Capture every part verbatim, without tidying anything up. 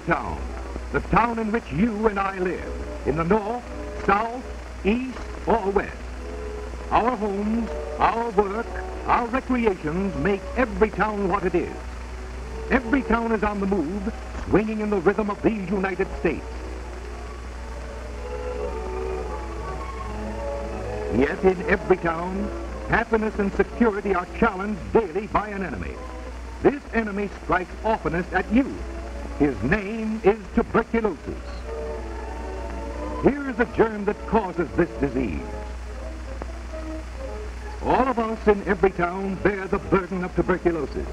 Springtown, the town in which you and I live, in the north, south, east, or west. Our homes, our work, our recreations make every town what it is. Every town is on the move, swinging in the rhythm of these United States. Yet in every town, happiness and security are challenged daily by an enemy. This enemy strikes oftenest at you. His name is tuberculosis. Here is the germ that causes this disease. All of us in every town bear the burden of tuberculosis,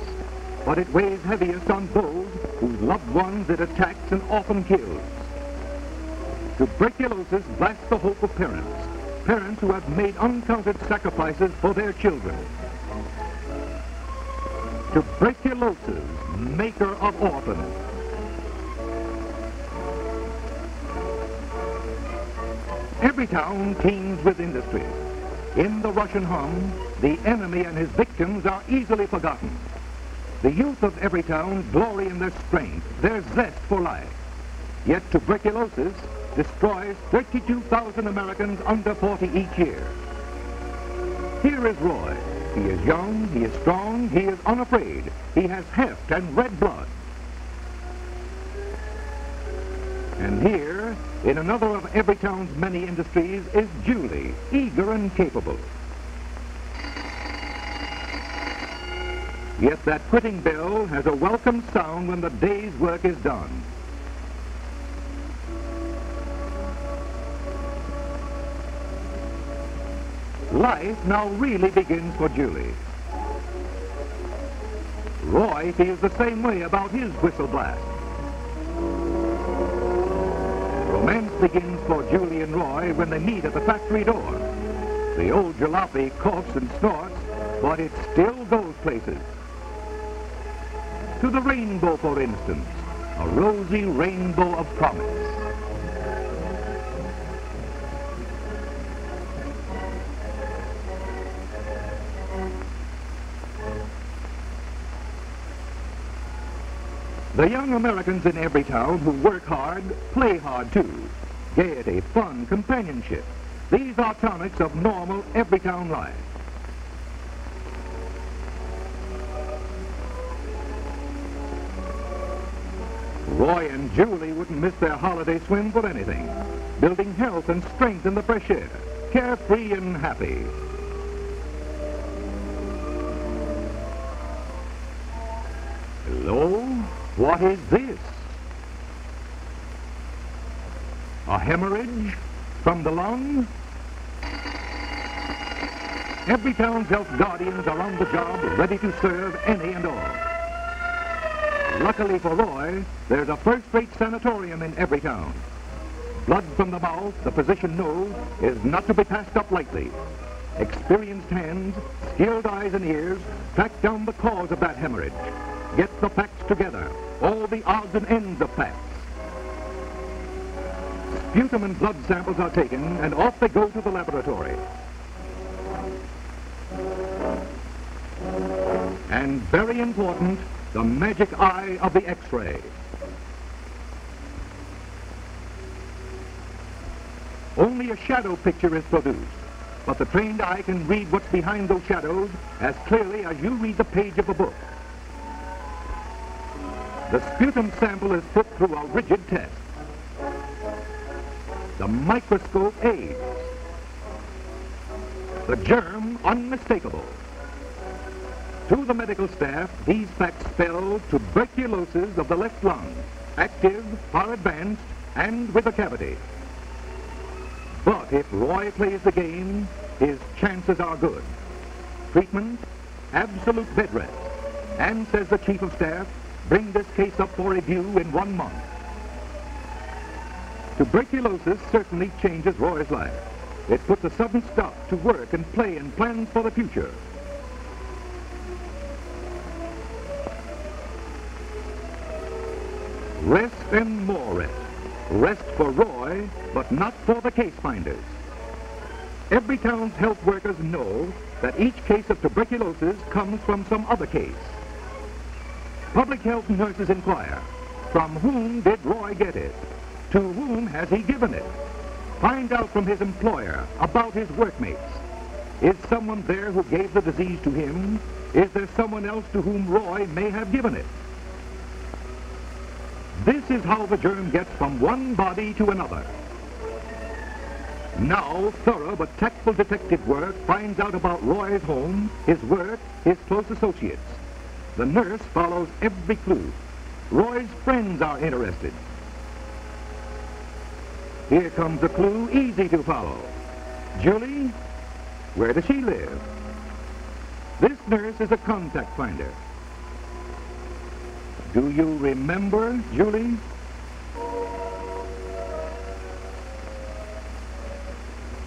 but it weighs heaviest on those whose loved ones it attacks and often kills. Tuberculosis blasts the hope of parents, parents who have made uncounted sacrifices for their children. Tuberculosis, maker of orphans. Every town teems with industry. In the Russian hum, the enemy and his victims are easily forgotten. The youth of every town glory in their strength, their zest for life. Yet tuberculosis destroys thirty-two thousand Americans under forty each year. Here is Roy. He is young, he is strong, he is unafraid. He has heft and red blood. And here, in another of every town's many industries, is Julie, eager and capable. Yet that quitting bell has a welcome sound when the day's work is done. Life now really begins for Julie. Roy feels the same way about his whistle blast. Romance begins for Julie and Roy when they meet at the factory door. The old jalopy coughs and snorts, but it still goes places. To the rainbow, for instance, a rosy rainbow of promise. The young Americans in every town who work hard, play hard too. Gaiety, fun, companionship. These are tonics of normal every town life. Roy and Julie wouldn't miss their holiday swim for anything. Building health and strength in the fresh air. Carefree and happy. Hello? What is this? A hemorrhage from the lung? Every town's health guardians are on the job, ready to serve any and all. Luckily for Roy, there's a first-rate sanatorium in every town. Blood from the mouth, the physician knows, is not to be passed up lightly. Experienced hands, skilled eyes and ears, track down the cause of that hemorrhage. Get the facts together, all the odds and ends of facts. Sputum and blood samples are taken, and off they go to the laboratory. And very important, the magic eye of the X-ray. Only a shadow picture is produced, but the trained eye can read what's behind those shadows as clearly as you read the page of a book. The sputum sample is put through a rigid test. The microscope aids. The germ unmistakable. To the medical staff, these facts spell tuberculosis of the left lung, active, far advanced, and with a cavity. But if Roy plays the game, his chances are good. Treatment, absolute bed rest. And, says the chief of staff, bring this case up for review in one month. Tuberculosis certainly changes Roy's life. It puts a sudden stop to work and play and plans for the future. Rest and more rest. Rest for Roy, but not for the case finders. Every town's health workers know that each case of tuberculosis comes from some other case. Public health nurses inquire, From whom did Roy get it? To whom has he given it? Find out from his employer about his workmates. Is someone there who gave the disease to him? Is there someone else to whom Roy may have given it? This is how the germ gets from one body to another. Now, thorough but tactful detective work finds out about Roy's home, his work, his close associates. The nurse follows every clue. Roy's friends are interested. Here comes a clue easy to follow. Julie, where does she live? This nurse is a contact finder. Do you remember, Julie?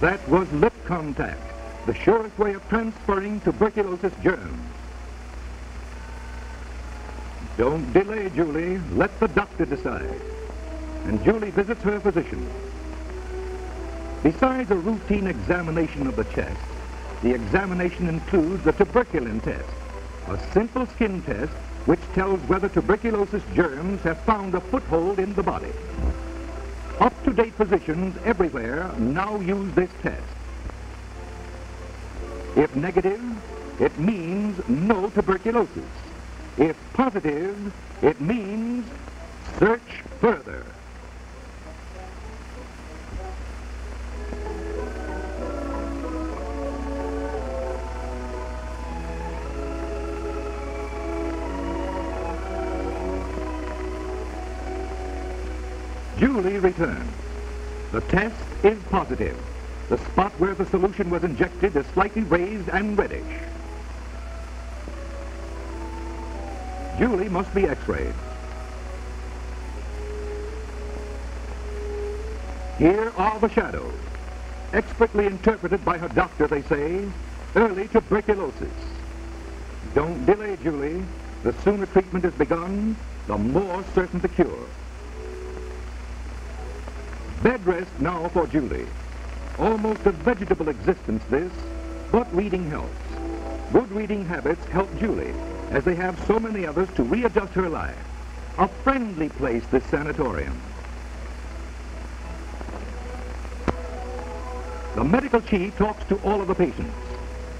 That was lip contact, the surest way of transferring tuberculosis germs. Don't delay, Julie. Let the doctor decide. And Julie visits her physician. Besides a routine examination of the chest, the examination includes a tuberculin test, a simple skin test which tells whether tuberculosis germs have found a foothold in the body. Up-to-date physicians everywhere now use this test. If negative, it means no tuberculosis. If positive, it means search further. Julie returns. The test is positive. The spot where the solution was injected is slightly raised and reddish. Julie must be x-rayed. Here are the shadows, expertly interpreted by her doctor, they say, early tuberculosis. Don't delay, Julie. The sooner treatment is begun, the more certain the cure. Bed rest now for Julie. Almost a vegetable existence this, but reading helps. Good reading habits help Julie, as they have so many others, to readjust her life. A friendly place, this sanatorium. The medical chief talks to all of the patients.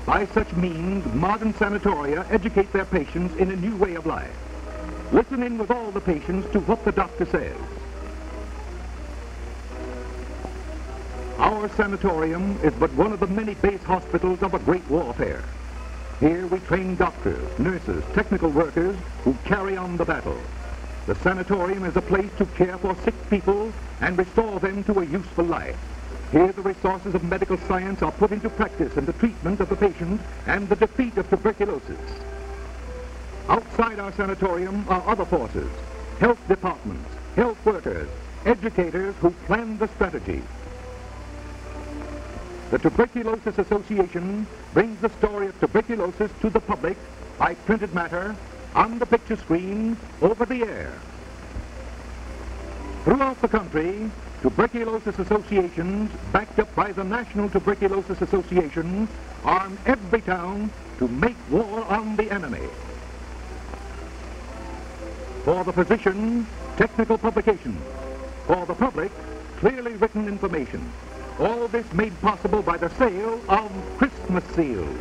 By such means, modern sanatoria educate their patients in a new way of life. Listen in with all the patients to what the doctor says. Our sanatorium is but one of the many base hospitals of a great warfare. Here we train doctors, nurses, technical workers who carry on the battle. The sanatorium is a place to care for sick people and restore them to a useful life. Here the resources of medical science are put into practice in the treatment of the patient and the defeat of tuberculosis. Outside our sanatorium are other forces, health departments, health workers, educators who plan the strategy. The Tuberculosis Association brings the story of tuberculosis to the public by printed matter, on the picture screen, over the air. Throughout the country, tuberculosis associations, backed up by the National Tuberculosis Association, arm every town to make war on the enemy. For the physician, technical publications. For the public, clearly written information. All this made possible by the sale of Christmas seals.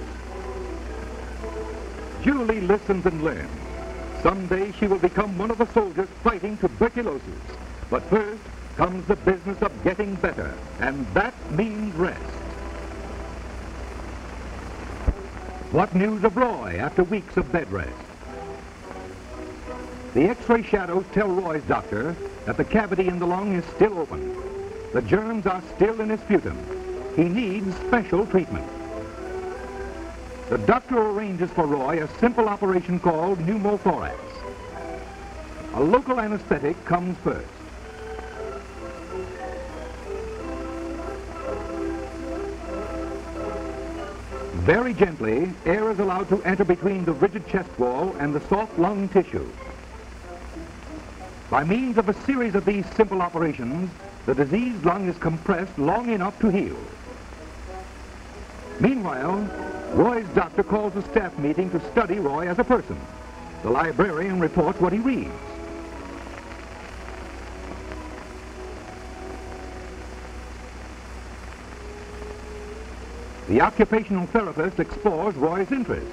Julie listens and learns. Someday she will become one of the soldiers fighting tuberculosis. But first comes the business of getting better, and that means rest. What news of Roy after weeks of bed rest? The x-ray shadows tell Roy's doctor that the cavity in the lung is still open. The germs are still in his sputum. He needs special treatment. The doctor arranges for Roy a simple operation called pneumothorax. A local anesthetic comes first. Very gently, air is allowed to enter between the rigid chest wall and the soft lung tissue. By means of a series of these simple operations, the diseased lung is compressed long enough to heal. Meanwhile, Roy's doctor calls a staff meeting to study Roy as a person. The librarian reports what he reads. The occupational therapist explores Roy's interests.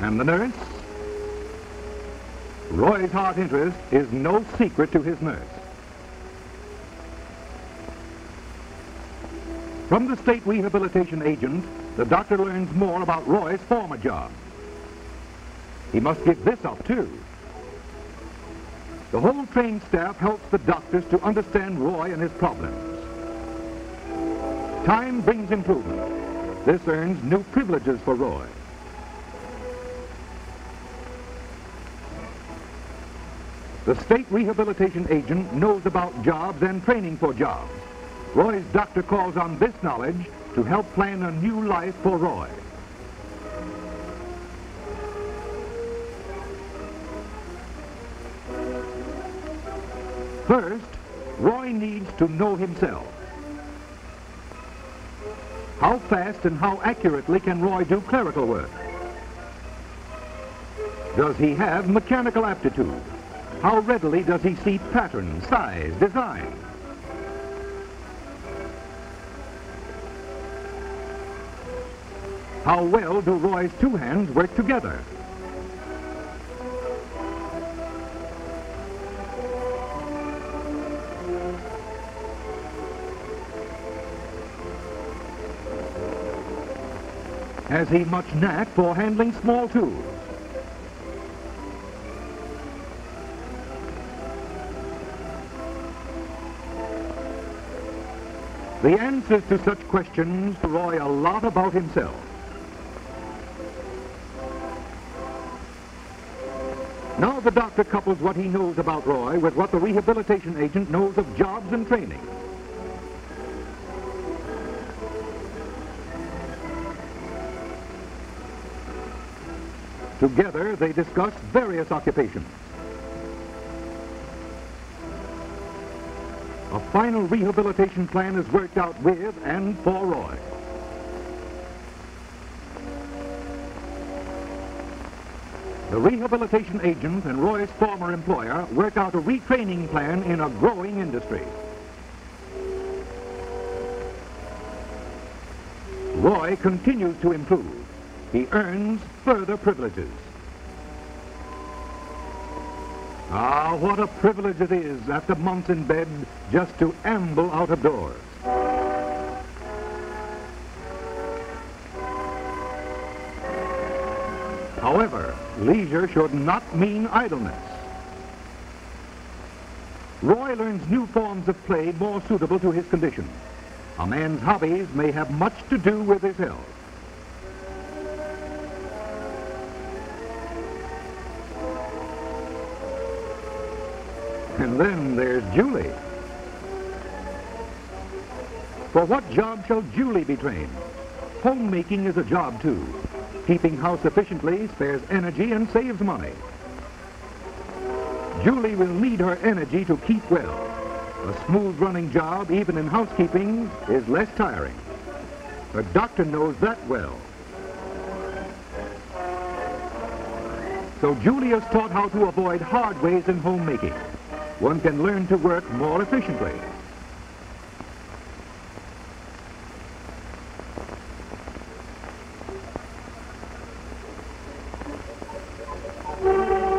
And the nurse? Roy's heart interest is no secret to his nurse. From the state rehabilitation agent, the doctor learns more about Roy's former job. He must give this up too. The whole trained staff helps the doctors to understand Roy and his problems. Time brings improvement. This earns new privileges for Roy. The state rehabilitation agent knows about jobs and training for jobs. Roy's doctor calls on this knowledge to help plan a new life for Roy. First, Roy needs to know himself. How fast and how accurately can Roy do clerical work? Does he have mechanical aptitude? How readily does he see pattern, size, design? How well do Roy's two hands work together? Has he much knack for handling small tools? The answers to such questions tell Roy a lot about himself. Now the doctor couples what he knows about Roy with what the rehabilitation agent knows of jobs and training. Together they discuss various occupations. A final rehabilitation plan is worked out with and for Roy. The rehabilitation agent and Roy's former employer work out a retraining plan in a growing industry. Roy continues to improve. He earns further privileges. Ah, what a privilege it is after months in bed just to amble out of doors. However, leisure should not mean idleness. Roy learns new forms of play more suitable to his condition. A man's hobbies may have much to do with his health. And then there's Julie. For what job shall Julie be trained? Homemaking is a job too. Keeping house efficiently spares energy and saves money. Julie will need her energy to keep well. A smooth-running job, even in housekeeping, is less tiring. The doctor knows that well. So Julie is taught how to avoid hard ways in homemaking. One can learn to work more efficiently.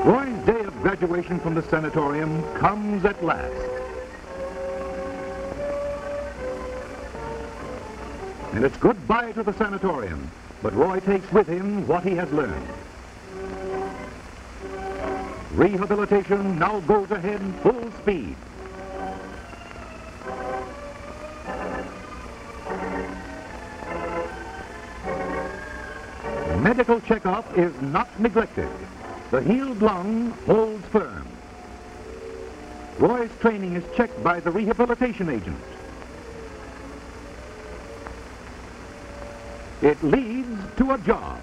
Roy's day of graduation from the sanatorium comes at last. And it's goodbye to the sanatorium, but Roy takes with him what he has learned. Rehabilitation now goes ahead full speed. Medical checkup is not neglected. The healed lung holds firm. Roy's training is checked by the rehabilitation agent. It leads to a job.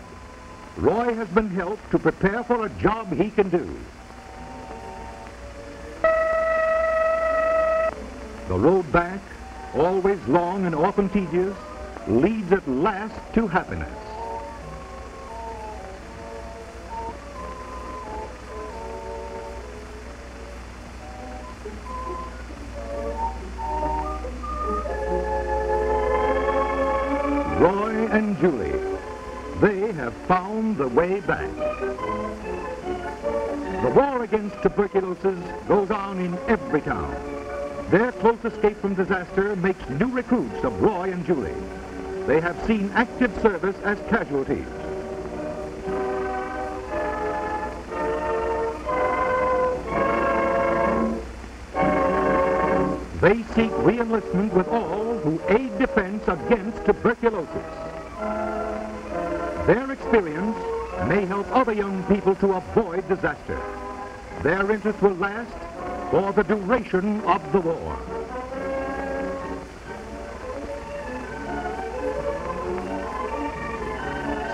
Roy has been helped to prepare for a job he can do. The road back, always long and often tedious, leads at last to happiness. Julie. They have found the way back. The war against tuberculosis goes on in every town. Their close escape from disaster makes new recruits of Roy and Julie. They have seen active service as casualties. They seek re-enlistment with all who aid defense against tuberculosis. Their experience may help other young people to avoid disaster. Their interest will last for the duration of the war.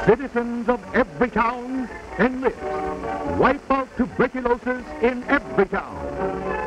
Citizens of every town enlist. Wipe out tuberculosis in every town.